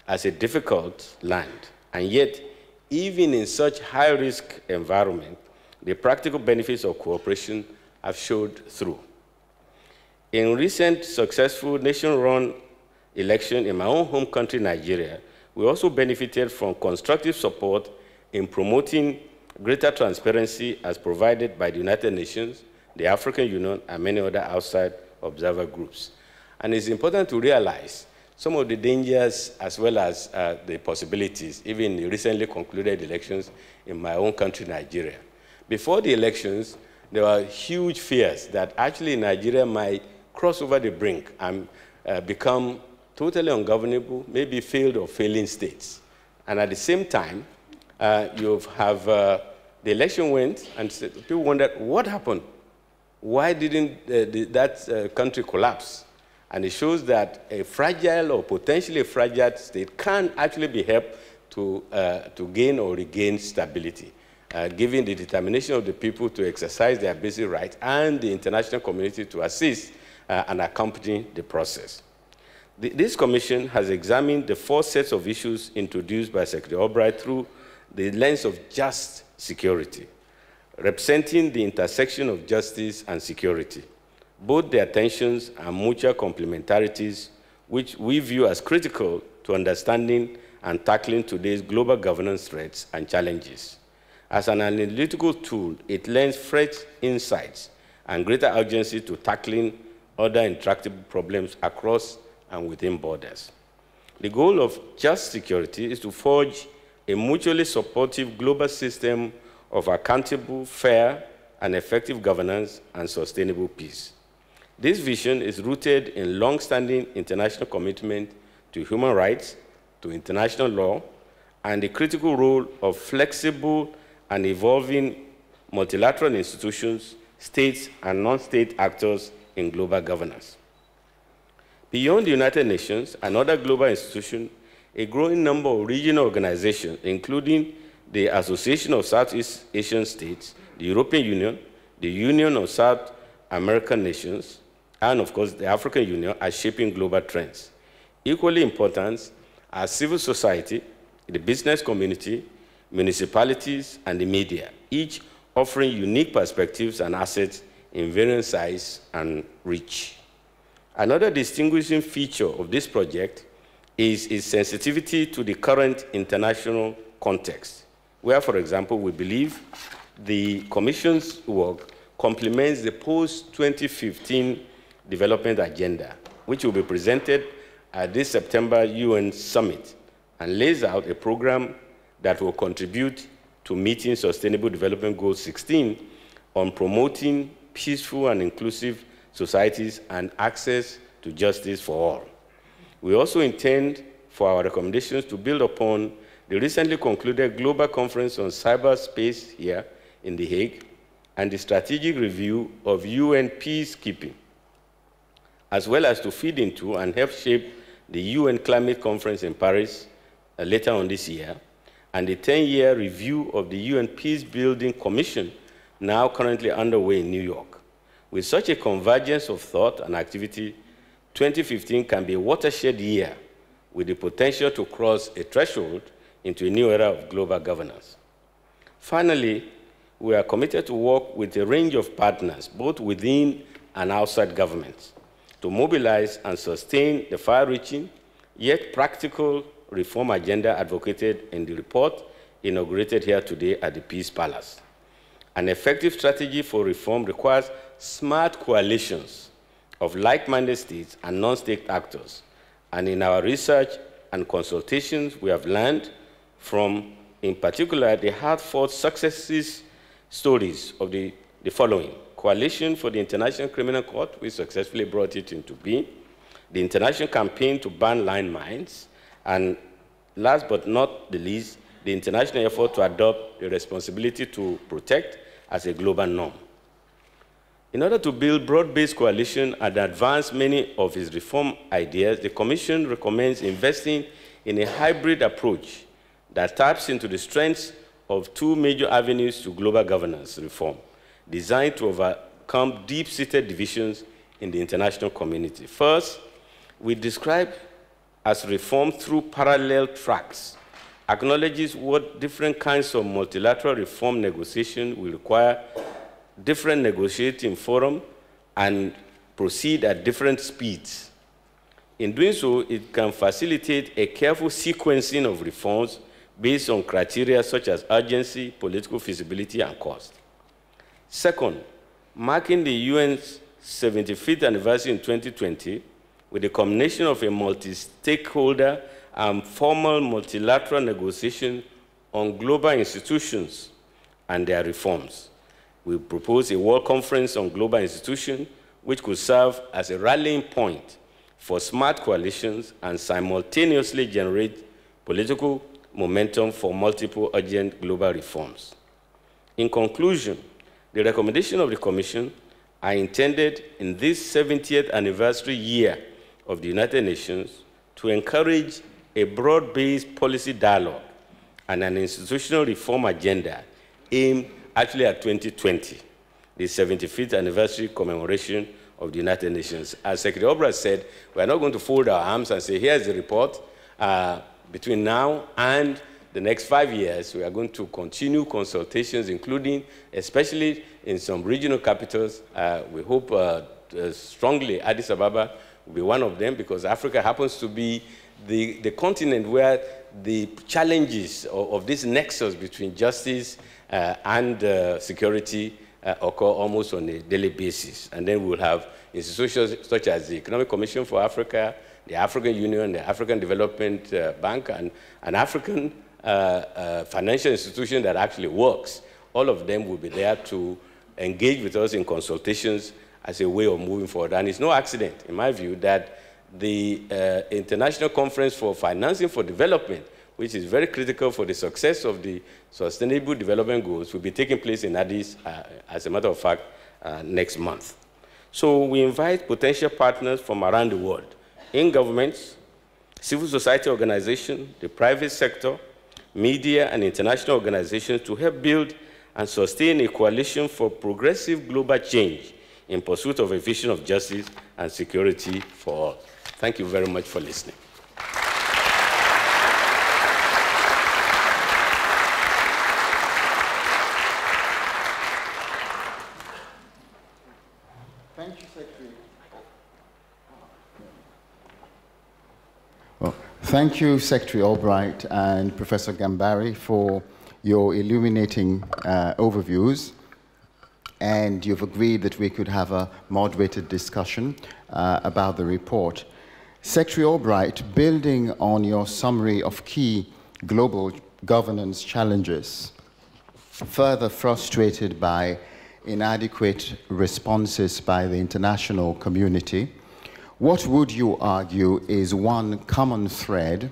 as a difficult land. And yet, even in such high-risk environment, the practical benefits of cooperation have showed through. In recent successful nation-run election in my own home country, Nigeria, we also benefited from constructive support in promoting greater transparency as provided by the United Nations, the African Union, and many other outside observer groups. And it's important to realize some of the dangers as well as uh, the possibilities, even in the recently concluded elections in my own country, Nigeria. Before the elections, there were huge fears that actually Nigeria might cross over the brink and uh, become totally ungovernable, maybe failed or failing states. And at the same time, uh, you have uh, the election went, and people wondered, what happened? Why didn't uh, the, that uh, country collapse? And it shows that a fragile or potentially fragile state can actually be helped to, uh, to gain or regain stability, uh, given the determination of the people to exercise their basic rights and the international community to assist uh, and accompany the process. The, this commission has examined the four sets of issues introduced by Secretary Albright through the lens of just security, representing the intersection of justice and security, Both their tensions and mutual complementarities, which we view as critical to understanding and tackling today's global governance threats and challenges. As an analytical tool, it lends fresh insights and greater urgency to tackling other intractable problems across and within borders. The goal of just security is to forge a mutually supportive global system of accountable, fair, and effective governance and sustainable peace. This vision is rooted in long-standing international commitment to human rights, to international law, and the critical role of flexible and evolving multilateral institutions, states, and non-state actors in global governance. Beyond the United Nations and other global institutions, a growing number of regional organizations, including the Association of Southeast Asian States, the European Union, the Union of South American Nations, and of course the African Union, are shaping global trends. Equally important are civil society, the business community, municipalities, and the media, each offering unique perspectives and assets in varying size and reach. Another distinguishing feature of this project is its sensitivity to the current international context, where, for example, we believe the Commission's work complements the post twenty fifteen development agenda, which will be presented at this September U N summit, and lays out a program that will contribute to meeting Sustainable Development Goal sixteen on promoting peaceful and inclusive societies and access to justice for all. We also intend for our recommendations to build upon the recently concluded Global Conference on Cyberspace here in The Hague and the strategic review of U N peacekeeping, as well as to feed into and help shape the U N Climate Conference in Paris uh, later on this year, and the ten year review of the U N Peacebuilding Commission, now currently underway in New York. With such a convergence of thought and activity, twenty fifteen can be a watershed year with the potential to cross a threshold into a new era of global governance. Finally, we are committed to work with a range of partners, both within and outside governments, to mobilize and sustain the far-reaching, yet practical reform agenda advocated in the report inaugurated here today at the Peace Palace. An effective strategy for reform requires smart coalitions of like-minded states and non-state actors. And in our research and consultations, we have learned from, in particular, the hard-fought successes stories of the, the following. Coalition for the International Criminal Court, we successfully brought it into being. The International Campaign to Ban Landmines. And last but not the least, the international effort to adopt the responsibility to protect as a global norm. In order to build broad-based coalition and advance many of its reform ideas, the Commission recommends investing in a hybrid approach that taps into the strengths of two major avenues to global governance reform, designed to overcome deep-seated divisions in the international community. First, we describe as reform through parallel tracks, acknowledges what different kinds of multilateral reform negotiation will require, different negotiating forum, and proceed at different speeds. In doing so, it can facilitate a careful sequencing of reforms based on criteria such as urgency, political feasibility, and cost. Second, marking the U N's seventy-fifth anniversary in twenty twenty, with the combination of a multi-stakeholder and formal multilateral negotiation on global institutions and their reforms. We propose a World Conference on Global Institutions, which could serve as a rallying point for smart coalitions and simultaneously generate political momentum for multiple urgent global reforms. In conclusion, the recommendations of the Commission are intended in this seventieth anniversary year of the United Nations to encourage a broad-based policy dialogue and an institutional reform agenda aimed actually at twenty twenty, the seventy-fifth anniversary commemoration of the United Nations. As Secretary Albright said, we are not going to fold our arms and say, here's the report. Uh, between now and the next five years, we are going to continue consultations, including, especially in some regional capitals, uh, we hope uh, uh, strongly Addis Ababa will be one of them, because Africa happens to be the, the continent where the challenges of, of this nexus between justice uh, and uh, security uh, occur almost on a daily basis. And then we'll have institutions such as the Economic Commission for Africa, the African Union, the African Development uh, Bank, and an African uh, uh, financial institution that actually works. All of them will be there to engage with us in consultations as a way of moving forward. And it's no accident, in my view, that the uh, International Conference for Financing for Development, which is very critical for the success of the Sustainable Development Goals, will be taking place in Addis, uh, as a matter of fact, uh, next month. So we invite potential partners from around the world, in governments, civil society organizations, the private sector, media, and international organizations to help build and sustain a coalition for progressive global change in pursuit of a vision of justice and security for all. Thank you very much for listening. Thank you, Secretary. Well, thank you, Secretary Albright and Professor Gambari, for your illuminating uh, overviews, and you've agreed that we could have a moderated discussion uh, about the report. Secretary Albright, building on your summary of key global governance challenges, further frustrated by inadequate responses by the international community, what would you argue is one common thread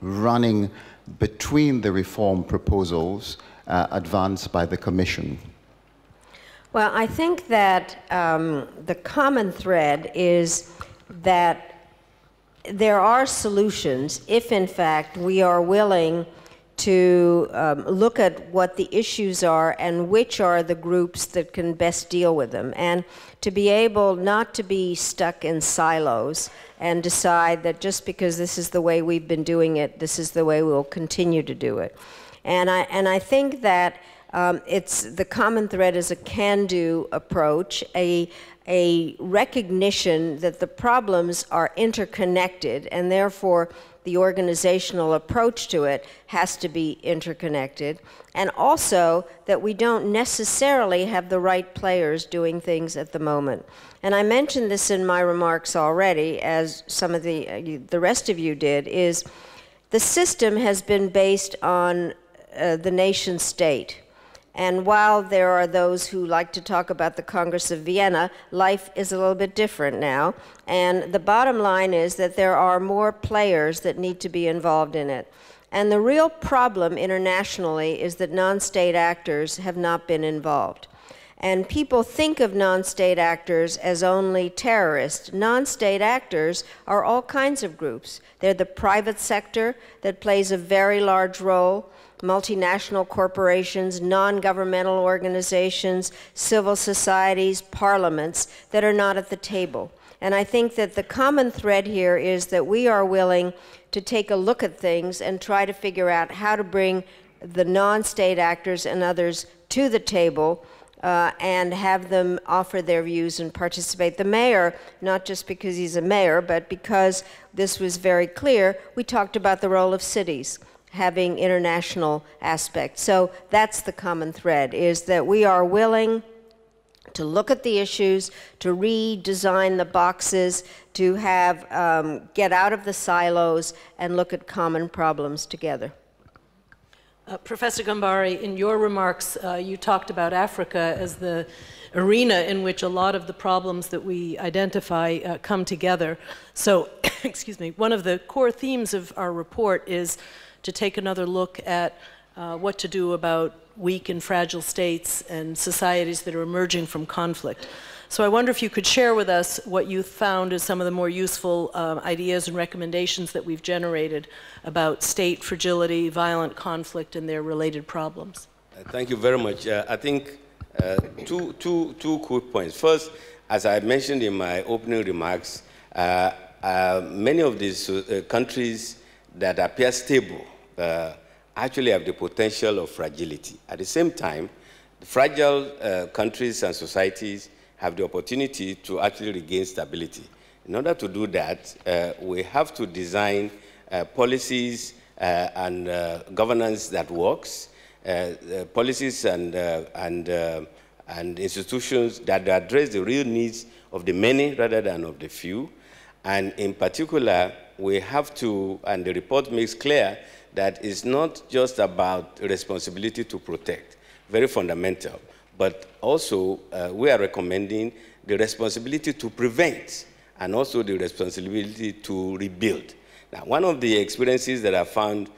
running between the reform proposals uh, advanced by the Commission? Well, I think that um, the common thread is that there are solutions if, in fact, we are willing to um, look at what the issues are and which are the groups that can best deal with them, and to be able not to be stuck in silos and decide that just because this is the way we've been doing it, this is the way we'll continue to do it. And I, and I think that Um, it's the common thread is a can-do approach, a, a recognition that the problems are interconnected, and therefore the organizational approach to it has to be interconnected, and also that we don't necessarily have the right players doing things at the moment. And I mentioned this in my remarks already, as some of the, uh, the rest of you did, is the system has been based on uh, the nation state. And while there are those who like to talk about the Congress of Vienna, life is a little bit different now. And the bottom line is that there are more players that need to be involved in it. And the real problem internationally is that non-state actors have not been involved. And people think of non-state actors as only terrorists. Non-state actors are all kinds of groups. They're the private sector that plays a very large role, multinational corporations, non-governmental organizations, civil societies, parliaments that are not at the table. And I think that the common thread here is that we are willing to take a look at things and try to figure out how to bring the non-state actors and others to the table uh, and have them offer their views and participate. The mayor, not just because he's a mayor, but because this was very clear, we talked about the role of cities having international aspects. So that's the common thread, is that we are willing to look at the issues, to redesign the boxes, to have, um, get out of the silos and look at common problems together. Uh, Professor Gambari, in your remarks, uh, you talked about Africa as the arena in which a lot of the problems that we identify uh, come together. So, excuse me, one of the core themes of our report is to take another look at uh, what to do about weak and fragile states and societies that are emerging from conflict. So I wonder if you could share with us what you found as some of the more useful uh, ideas and recommendations that we've generated about state fragility, violent conflict, and their related problems. Uh, thank you very much. Uh, I think uh, two, two, two quick points. First, as I mentioned in my opening remarks, uh, uh, many of these uh, countries that appear stable Uh, actually have the potential of fragility. At the same time, the fragile uh, countries and societies have the opportunity to actually regain stability. In order to do that, uh, we have to design uh, policies uh, and uh, governance that works, uh, uh, policies and, uh, and, uh, and institutions that address the real needs of the many rather than of the few. And in particular, we have to, and the report makes clear, that it's not just about responsibility to protect, very fundamental, but also uh, we are recommending the responsibility to prevent and also the responsibility to rebuild. Now, one of the experiences that I found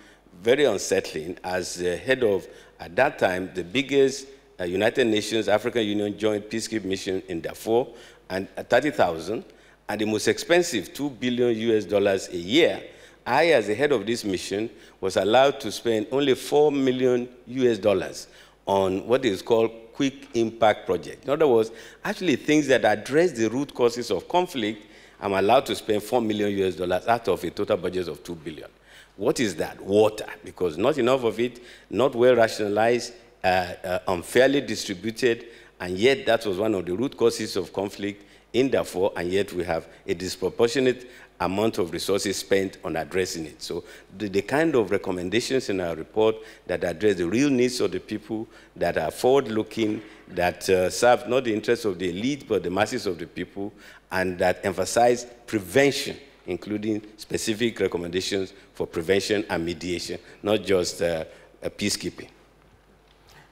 very unsettling as uh, head of, at that time, the biggest uh, United Nations African Union Joint Peacekeeping Mission in Darfur, and uh, thirty thousand, and the most expensive two billion U S dollars a year, I, as the head of this mission, was allowed to spend only four million U S dollars on what is called quick impact project. In other words, actually things that address the root causes of conflict, I'm allowed to spend four million U S dollars out of a total budget of two billion. What is that? Water, because not enough of it, not well rationalized, uh, uh, unfairly distributed, and yet that was one of the root causes of conflict in Darfur, and yet we have a disproportionate amount of resources spent on addressing it. So the, the kind of recommendations in our report that address the real needs of the people, that are forward-looking, that uh, serve not the interests of the elite, but the masses of the people, and that emphasize prevention, including specific recommendations for prevention and mediation, not just uh, peacekeeping.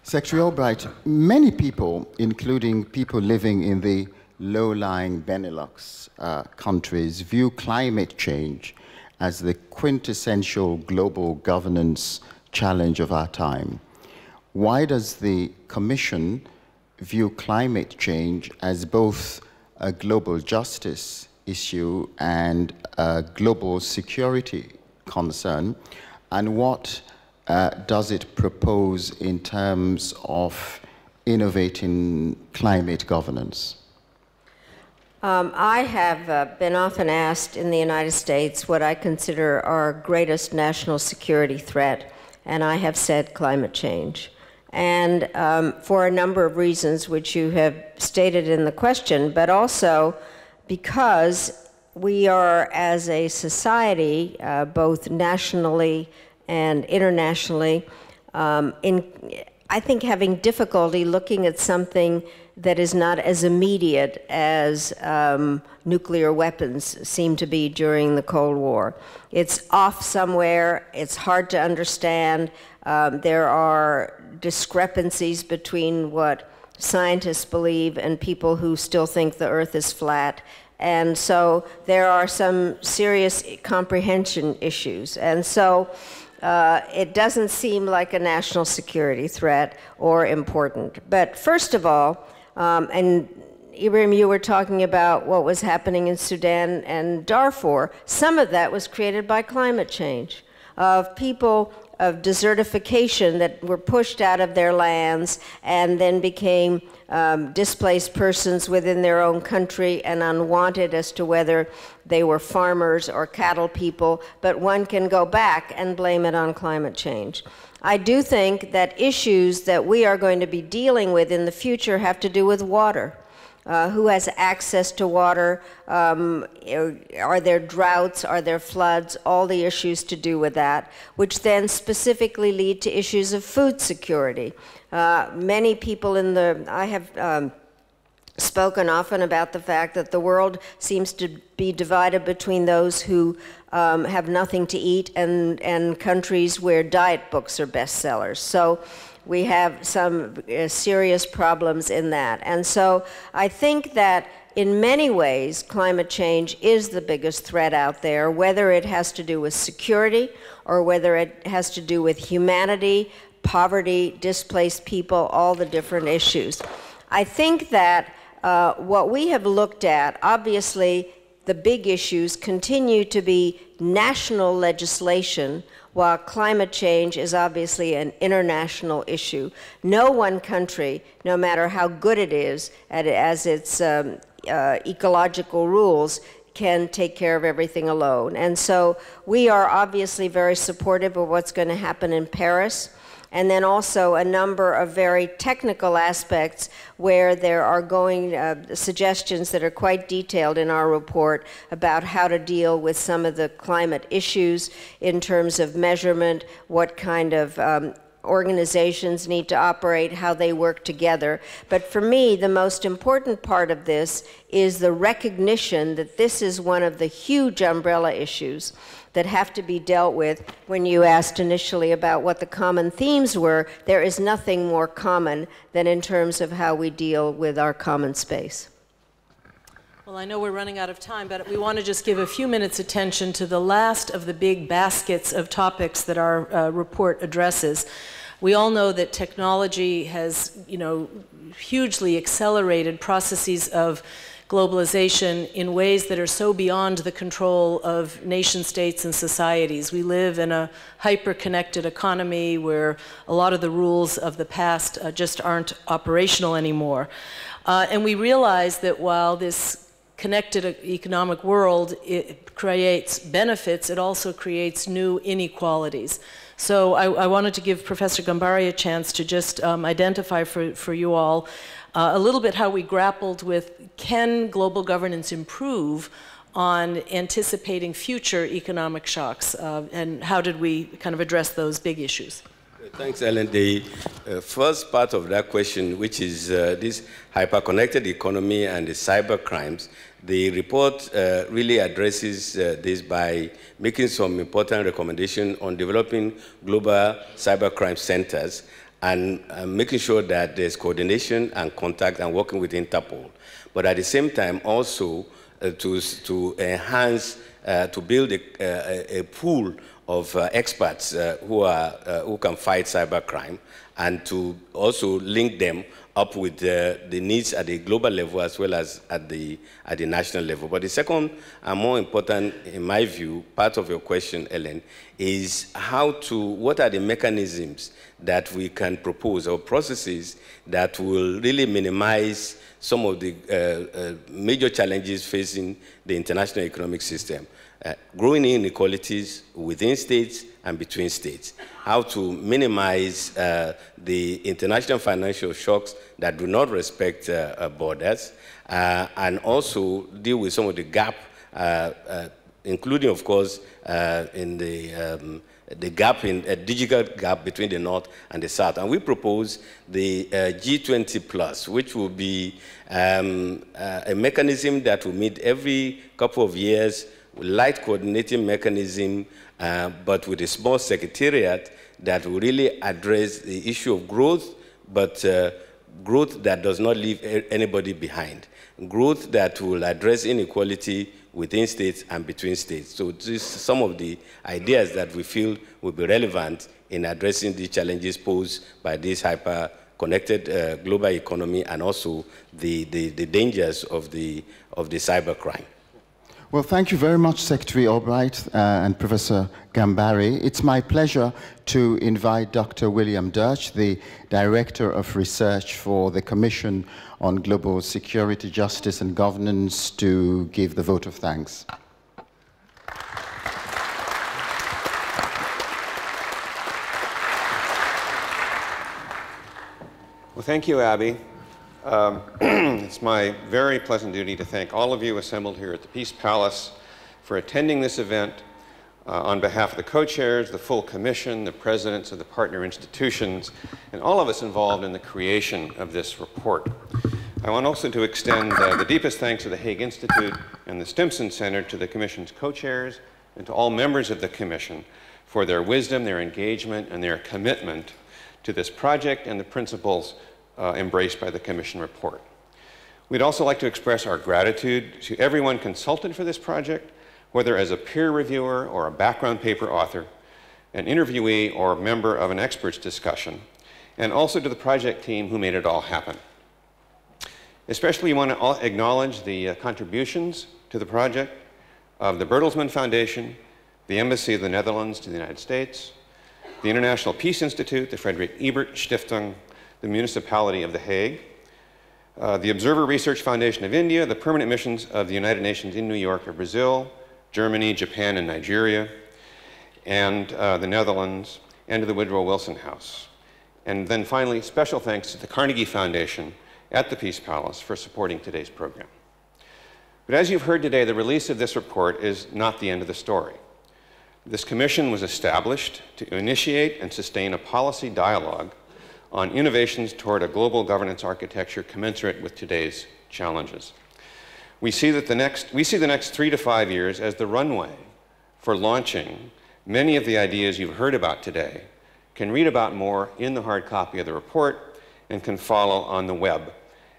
Secretary Albright, many people, including people living in the low-lying Benelux uh, countries, view climate change as the quintessential global governance challenge of our time. Why does the Commission view climate change as both a global justice issue and a global security concern? And what uh, does it propose in terms of innovating climate governance? Um, I have uh, been often asked in the United States what I consider our greatest national security threat, and I have said climate change. And um, for a number of reasons which you have stated in the question, but also because we are, as a society, uh, both nationally and internationally, um, in, I think having difficulty looking at something that is not as immediate as um, nuclear weapons seem to be during the Cold War. It's off somewhere, it's hard to understand, um, there are discrepancies between what scientists believe and people who still think the Earth is flat, and so there are some serious comprehension issues. And so Uh, it doesn't seem like a national security threat or important. But first of all, um, and Ibrahim, you were talking about what was happening in Sudan and Darfur. Some of that was created by climate change, of people, of desertification that were pushed out of their lands and then became um, displaced persons within their own country and unwanted as to whether they were farmers or cattle people, but one can go back and blame it on climate change. I do think that issues that we are going to be dealing with in the future have to do with water. Uh, who has access to water? Um, are there droughts? Are there floods? All the issues to do with that, which then specifically lead to issues of food security. Uh, many people in the, I have um, spoken often about the fact that the world seems to be divided between those who um, have nothing to eat and, and countries where diet books are bestsellers. So we have some uh, serious problems in that. And so I think that in many ways, climate change is the biggest threat out there, whether it has to do with security or whether it has to do with humanity, poverty, displaced people, all the different issues. I think that uh, what we have looked at, obviously, the big issues continue to be national legislation, while climate change is obviously an international issue. No one country, no matter how good it is at, as its um, uh, ecological rules, can take care of everything alone. And so we are obviously very supportive of what's going to happen in Paris. and then also a number of very technical aspects where there are going uh, suggestions that are quite detailed in our report about how to deal with some of the climate issues in terms of measurement, what kind of um, organizations need to operate, how they work together. But for me, the most important part of this is the recognition that this is one of the huge umbrella issues that have to be dealt with. When you asked initially about what the common themes were, there is nothing more common than in terms of how we deal with our common space. Well, I know we're running out of time, but we want to just give a few minutes attention to the last of the big baskets of topics that our uh, report addresses. We all know that technology has, you know, hugely accelerated processes of globalization in ways that are so beyond the control of nation states and societies. We live in a hyper-connected economy where a lot of the rules of the past uh, just aren't operational anymore. Uh, and we realize that while this connected economic world, it creates benefits, it also creates new inequalities. So I, I wanted to give Professor Gambari a chance to just um, identify for, for you all uh, a little bit how we grappled with, can global governance improve on anticipating future economic shocks, uh, and how did we kind of address those big issues? Thanks, Ellen. The uh, first part of that question, which is uh, this hyper-connected economy and the cyber crimes, the report uh, really addresses uh, this by making some important recommendations on developing global cyber crime centers and uh, making sure that there's coordination and contact and working with Interpol. But at the same time, also uh, to, to enhance, uh, to build a, a, a pool of uh, experts uh, who, are, uh, who can fight cybercrime, and to also link them up with uh, the needs at the global level as well as at the, at the national level. But the second and more important, in my view, part of your question, Ellen, is how to, what are the mechanisms that we can propose or processes that will really minimize some of the uh, uh, major challenges facing the international economic system. Uh, growing inequalities within states and between states, how to minimize uh, the international financial shocks that do not respect uh, uh, borders, uh, and also deal with some of the gap, uh, uh, including, of course, uh, in the, um, the gap in a uh, digital gap between the North and the South. And we propose the uh, G twenty plus, which will be um, uh, a mechanism that will meet every couple of years, light coordinating mechanism, uh, but with a small secretariat that will really address the issue of growth, but uh, growth that does not leave anybody behind. Growth that will address inequality within states and between states. So this some of the ideas that we feel will be relevant in addressing the challenges posed by this hyper-connected uh, global economy, and also the, the, the dangers of the, of the cybercrime. Well, thank you very much, Secretary Albright uh, and Professor Gambari. It's my pleasure to invite Doctor William Durch, the Director of Research for the Commission on Global Security, Justice and Governance, to give the vote of thanks. Well, thank you, Abby. Um, it's my very pleasant duty to thank all of you assembled here at the Peace Palace for attending this event uh, on behalf of the co-chairs, the full commission, the presidents of the partner institutions, and all of us involved in the creation of this report. I want also to extend uh, the deepest thanks to the Hague Institute and the Stimson Center, to the commission's co-chairs, and to all members of the commission for their wisdom, their engagement, and their commitment to this project and the principles Uh, embraced by the Commission report. We'd also like to express our gratitude to everyone consulted for this project, whether as a peer reviewer or a background paper author, an interviewee, or a member of an experts discussion, and also to the project team who made it all happen. Especially, we want to acknowledge the uh, contributions to the project of the Bertelsmann Foundation, the Embassy of the Netherlands to the United States, the International Peace Institute, the Friedrich Ebert Stiftung, the Municipality of The Hague, uh, the Observer Research Foundation of India, the permanent missions of the United Nations in New York and Brazil, Germany, Japan, and Nigeria, and uh, the Netherlands, and to the Woodrow Wilson House. And then finally, special thanks to the Carnegie Foundation at the Peace Palace for supporting today's program. But as you've heard today, the release of this report is not the end of the story. This commission was established to initiate and sustain a policy dialogue on innovations toward a global governance architecture commensurate with today's challenges. We see that the next, we see the next three to five years as the runway for launching many of the ideas you've heard about today, can read about more in the hard copy of the report, and can follow on the web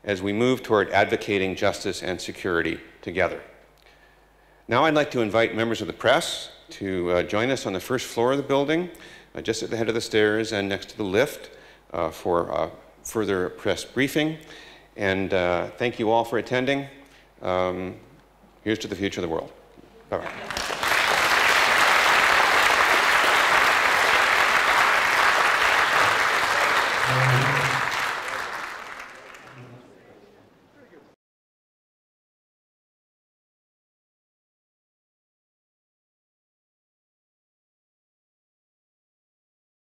as we move toward advocating justice and security together. Now I'd like to invite members of the press to uh, join us on the first floor of the building, uh, just at the head of the stairs and next to the lift, Uh, for uh, further press briefing. And uh, thank you all for attending. Um, here's to the future of the world. Bye-bye.